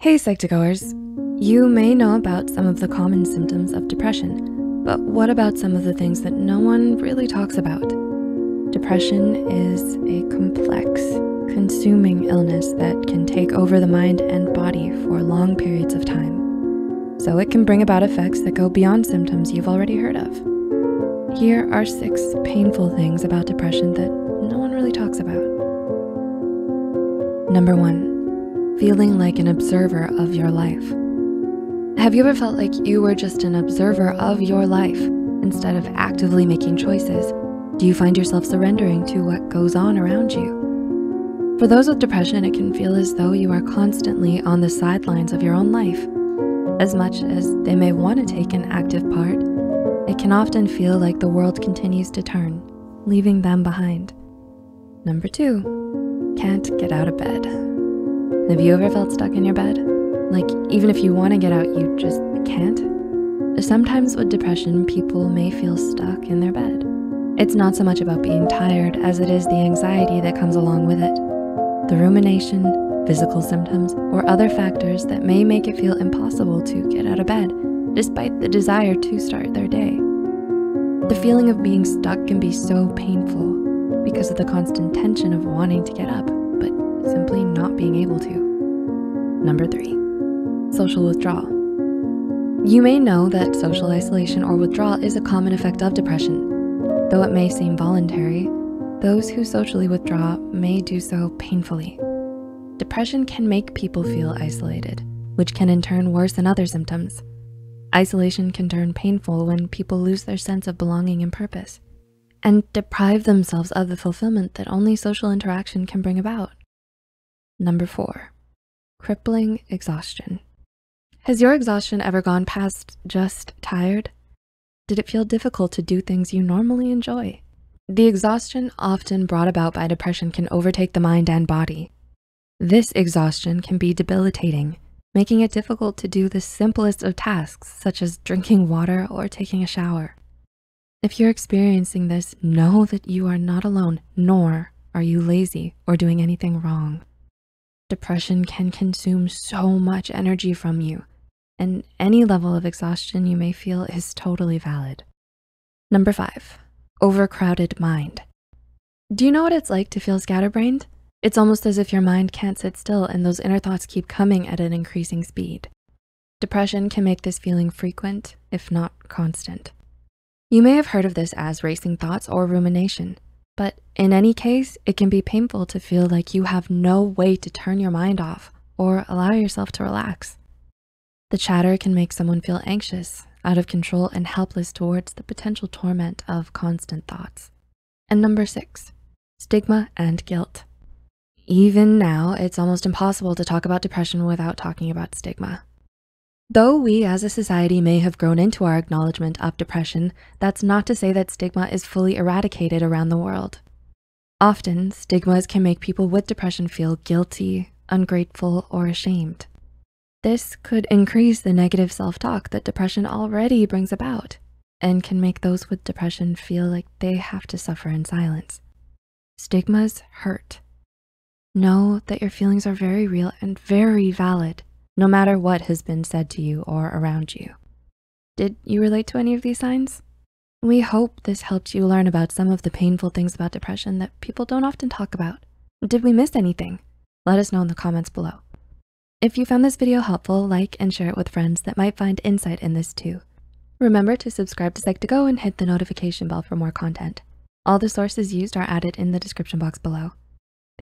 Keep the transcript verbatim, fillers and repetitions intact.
Hey Psych to Goers, you may know about some of the common symptoms of depression, but what about some of the things that no one really talks about? Depression is a complex, consuming illness that can take over the mind and body for long periods of time. So it can bring about effects that go beyond symptoms you've already heard of. Here are six painful things about depression that no one really talks about. Number one. Feeling like an observer of your life. Have you ever felt like you were just an observer of your life instead of actively making choices? Do you find yourself surrendering to what goes on around you? For those with depression, it can feel as though you are constantly on the sidelines of your own life. As much as they may want to take an active part, it can often feel like the world continues to turn, leaving them behind. Number two, can't get out of bed. Have you ever felt stuck in your bed? Like, even if you want to get out, you just can't? Sometimes with depression, people may feel stuck in their bed. It's not so much about being tired as it is the anxiety that comes along with it, the rumination, physical symptoms, or other factors that may make it feel impossible to get out of bed, despite the desire to start their day. The feeling of being stuck can be so painful because of the constant tension of wanting to get up, but simply not being able to. Number three, social withdrawal. You may know that social isolation or withdrawal is a common effect of depression. Though it may seem voluntary, those who socially withdraw may do so painfully. Depression can make people feel isolated, which can in turn worsen other symptoms. Isolation can turn painful when people lose their sense of belonging and purpose, and deprive themselves of the fulfillment that only social interaction can bring about. Number four, crippling exhaustion. Has your exhaustion ever gone past just tired? Did it feel difficult to do things you normally enjoy? The exhaustion often brought about by depression can overtake the mind and body. This exhaustion can be debilitating, making it difficult to do the simplest of tasks, such as drinking water or taking a shower. If you're experiencing this, know that you are not alone, nor are you lazy or doing anything wrong. Depression can consume so much energy from you, and any level of exhaustion you may feel is totally valid. Number five, overcrowded mind. Do you know what it's like to feel scatterbrained? It's almost as if your mind can't sit still and those inner thoughts keep coming at an increasing speed. Depression can make this feeling frequent, if not constant. You may have heard of this as racing thoughts or rumination. But in any case, it can be painful to feel like you have no way to turn your mind off or allow yourself to relax. The chatter can make someone feel anxious, out of control, and helpless towards the potential torment of constant thoughts. And number six, stigma and guilt. Even now, it's almost impossible to talk about depression without talking about stigma. Though we as a society may have grown into our acknowledgement of depression, that's not to say that stigma is fully eradicated around the world. Often, stigmas can make people with depression feel guilty, ungrateful, or ashamed. This could increase the negative self-talk that depression already brings about and can make those with depression feel like they have to suffer in silence. Stigmas hurt. Know that your feelings are very real and very valid, no matter what has been said to you or around you. Did you relate to any of these signs? We hope this helped you learn about some of the painful things about depression that people don't often talk about. Did we miss anything? Let us know in the comments below. If you found this video helpful, like and share it with friends that might find insight in this too. Remember to subscribe to Psych to Go and hit the notification bell for more content. All the sources used are added in the description box below.